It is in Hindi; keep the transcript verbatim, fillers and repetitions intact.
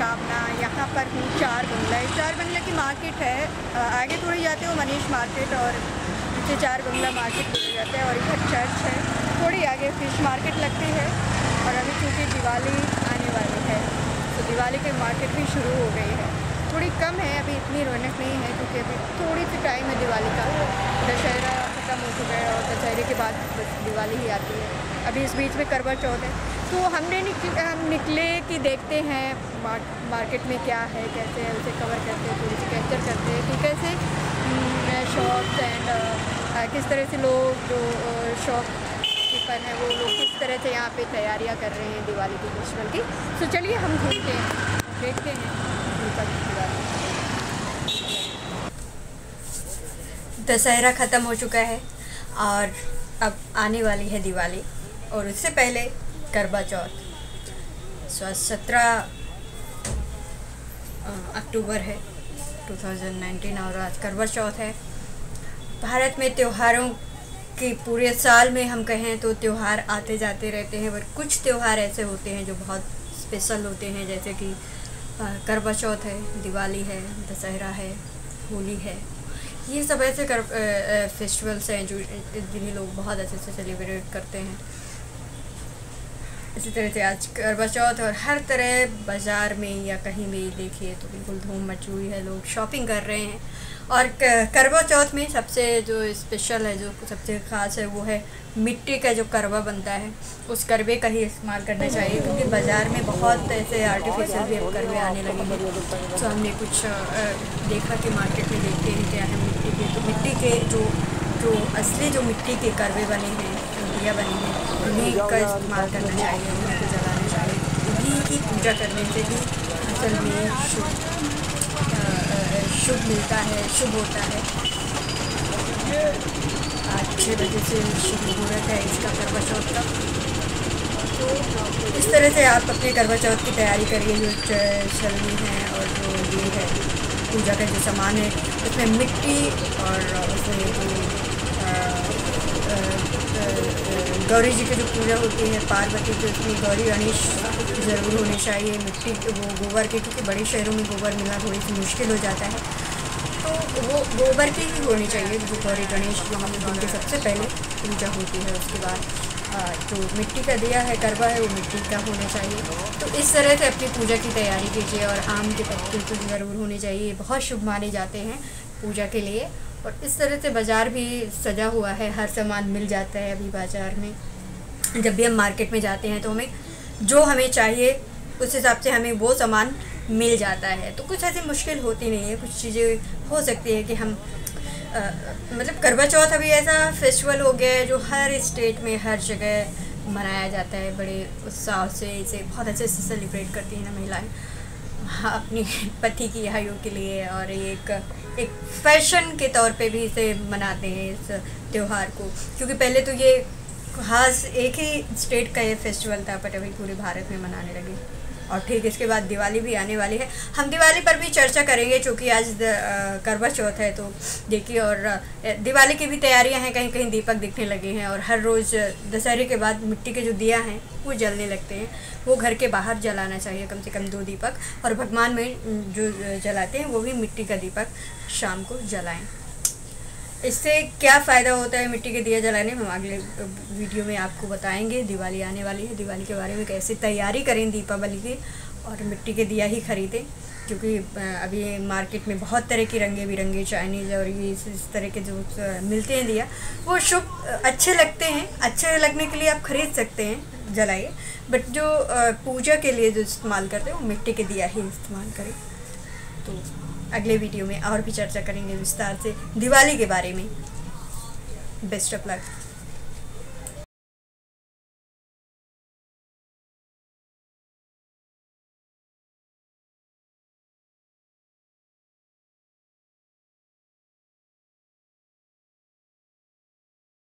कामना, यहाँ पर हूँ चार गुंगला। चार गुंगला की मार्केट है, आगे थोड़ी जाते हो मनीष मार्केट और पीछे चार गुंगला मार्केट थोड़ी जाते हैं। और इधर चर्च है, थोड़ी आगे फिश मार्केट लगती है। और अभी चूँकि दिवाली आने वाली है तो दिवाली की मार्केट भी शुरू हो गई है। थोड़ी कम है, अभी इतनी रौनक नहीं है क्योंकि अभी थोड़ी सी टाइम है दिवाली का। दशहरा ख़त्म हो चुका है और दशहरे के बाद दिवाली ही आती है। अभी इस बीच में करवा चौथ है, तो हमने निकले हम निकले कि देखते हैं मार्केट में क्या है, कैसे है, उसे कवर करते हैं, तो उसे कैप्चर करते हैं कि कैसे शॉप्स एंड किस तरह से लोग जो शॉप कीपर हैं वो लोग किस तरह से यहाँ पे तैयारियाँ कर रहे हैं दिवाली की फेस्टिवल की। तो चलिए हम घूमते हैं, देखते हैं दिवाली। दशहरा ख़त्म हो चुका है और अब आने वाली है दिवाली और उससे पहले करवा चौथ। सो सत्रह अक्टूबर है दो हज़ार उन्नीस और आज करवा चौथ है। भारत में त्योहारों के पूरे साल में हम कहें तो त्योहार आते जाते रहते हैं, पर कुछ त्योहार ऐसे होते हैं जो बहुत स्पेशल होते हैं, जैसे कि करवा चौथ है, दिवाली है, दशहरा है, होली है। ये सब ऐसे कर फेस्टिवल्स हैं जो जिन्हें लोग बहुत अच्छे से सेलिब्रेट करते हैं। इसी तरह से आज करवा चौथ और हर तरह बाज़ार में या कहीं भी देखिए तो बिल्कुल धूम मची हुई है, लोग शॉपिंग कर रहे हैं। और करवा चौथ में सबसे जो स्पेशल है, जो सबसे ख़ास है, वो है मिट्टी का जो करवा बनता है, उस करवे का ही इस्तेमाल करना चाहिए क्योंकि बाज़ार में बहुत ऐसे आर्टिफिशियल भी अब करवे आने लगे हैं। तो हमने कुछ देखा कि मार्केट में देखते हैं क्या है मिट्टी के, तो मिट्टी के जो जो असली जो मिट्टी के करवे बने हैं, मिट्टियाँ बनी हैं, उन्हीं का इस्तेमाल करना चाहिए, उनको जलाना चाहिए। घी की पूजा करने से भी असल में शुभ शुभ मिलता है, शुभ होता है। आज छः बजे से शुभ मुहूर्त है इसका करवा चौथ का। तो इस तरह से आप अपने करवा चौथ की तैयारी करिए। जो शलनी है और जो ये है पूजा का जो सामान है, उसमें मिट्टी और उसमें गौरी जी की जो पूजा होती है, पार्वती की, उसमें गौरी गणेश जरूर होने चाहिए। मिट्टी वो गोबर के, क्योंकि बड़े शहरों में गोबर मिलना थोड़ी सी मुश्किल हो जाता है, तो वो गोबर के ही होने चाहिए जो गौरी गणेश वहाँ उनके सबसे पहले पूजा होती है। उसके बाद जो मिट्टी का दिया है करवा है वो मिट्टी का होना चाहिए। तो इस तरह से अपनी पूजा की तैयारी कीजिए। और आम के पत्ते तो ज़रूर होने चाहिए, बहुत शुभ माने जाते हैं पूजा के लिए। और इस तरह से बाज़ार भी सजा हुआ है, हर सामान मिल जाता है अभी बाज़ार में। जब भी हम मार्केट में जाते हैं तो हमें जो हमें चाहिए उस हिसाब से हमें वो सामान मिल जाता है, तो कुछ ऐसी मुश्किल होती नहीं है। कुछ चीज़ें हो सकती है कि हम आ, मतलब करवा चौथ अभी ऐसा फेस्टिवल हो गया है जो हर स्टेट में हर जगह मनाया जाता है, बड़े उत्साह से, इसे बहुत अच्छे से सेलिब्रेट करती हैं ना महिलाएं अपनी पति की आयु के लिए। और एक एक फैशन के तौर पे भी इसे मनाते हैं इस त्यौहार को, क्योंकि पहले तो ये खास एक ही स्टेट का ये फेस्टिवल था, पर अभी पूरे भारत में मनाने लगे। और ठीक इसके बाद दिवाली भी आने वाली है, हम दिवाली पर भी चर्चा करेंगे क्योंकि आज करवा चौथ है। तो देखिए, और दिवाली की भी तैयारियां हैं, कहीं कहीं दीपक दिखने लगे हैं। और हर रोज़ दशहरे के बाद मिट्टी के जो दिया हैं वो जलने लगते हैं, वो घर के बाहर जलाना चाहिए कम से कम दो दीपक। और भगवान में जो जलाते हैं वो भी मिट्टी का दीपक शाम को जलाएँ। इससे क्या फ़ायदा होता है मिट्टी के दिया जलाने में, हम अगले वीडियो में आपको बताएंगे। दिवाली आने वाली है, दिवाली के बारे में कैसे तैयारी करें दीपावली की, और मिट्टी के दिया ही खरीदें क्योंकि अभी मार्केट में बहुत तरह की रंगे बिरंगे चाइनीज़ और ये इस तरह के जो मिलते हैं दिया, वो शुभ अच्छे लगते हैं। अच्छे लगने के लिए आप ख़रीद सकते हैं, जलाइए, बट जो पूजा के लिए जो इस्तेमाल करते हैं वो मिट्टी के दिया ही इस्तेमाल करें। तो अगले वीडियो में और भी चर्चा करेंगे विस्तार से दिवाली के बारे में। Best of luck.